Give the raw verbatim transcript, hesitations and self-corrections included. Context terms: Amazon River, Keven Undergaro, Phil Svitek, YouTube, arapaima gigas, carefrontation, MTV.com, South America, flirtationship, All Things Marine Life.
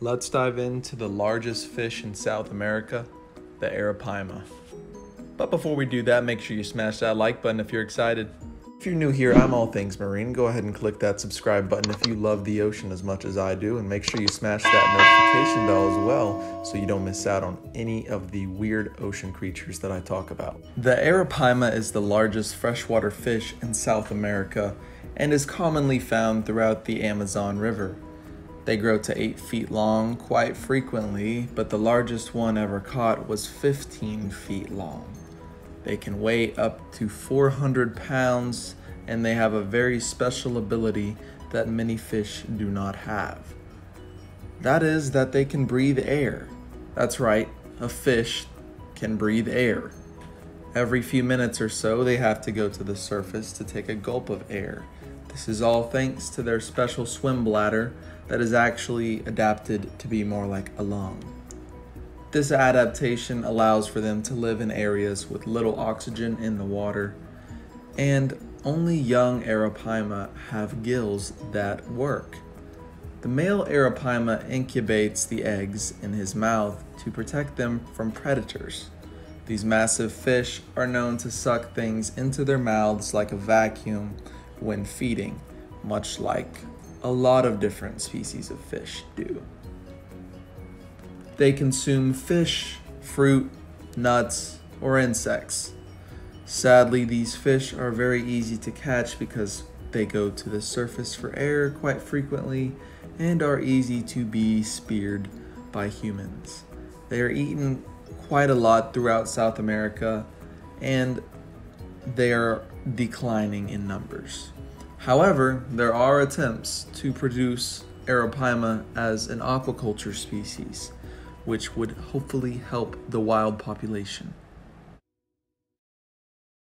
Let's dive into the largest fish in South America, the arapaima. But before we do that, make sure you smash that like button if you're excited. If you're new here, I'm All Things Marine. Go ahead and click that subscribe button if you love the ocean as much as I do, and make sure you smash that notification bell as well so you don't miss out on any of the weird ocean creatures that I talk about. The arapaima is the largest freshwater fish in South America and is commonly found throughout the Amazon River. They grow to eight feet long quite frequently, but the largest one ever caught was fifteen feet long. They can weigh up to four hundred pounds, and they have a very special ability that many fish do not have. That is that they can breathe air. That's right, a fish can breathe air. Every few minutes or so, they have to go to the surface to take a gulp of air. This is all thanks to their special swim bladder that is actually adapted to be more like a lung. This adaptation allows for them to live in areas with little oxygen in the water, and only young arapaima have gills that work. The male arapaima incubates the eggs in his mouth to protect them from predators. These massive fish are known to suck things into their mouths like a vacuum when feeding, much like a lot of different species of fish do. They consume fish, fruit, nuts, or insects. Sadly, these fish are very easy to catch because they go to the surface for air quite frequently and are easy to be speared by humans. They are eaten quite a lot throughout South America, and they are declining in numbers. However, there are attempts to produce arapaima as an aquaculture species, which would hopefully help the wild population.